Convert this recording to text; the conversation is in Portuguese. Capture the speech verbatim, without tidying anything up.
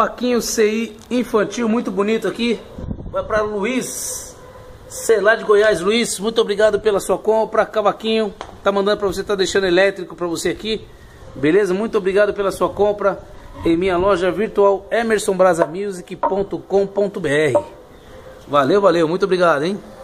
Cavaquinho C I infantil, muito bonito aqui. Vai para Luiz, Celá de Goiás. Luiz, muito obrigado pela sua compra. Cavaquinho, tá mandando para você, tá deixando elétrico para você aqui. Beleza? Muito obrigado pela sua compra em minha loja virtual emerson brasa music ponto com ponto br. Valeu, valeu. Muito obrigado, hein?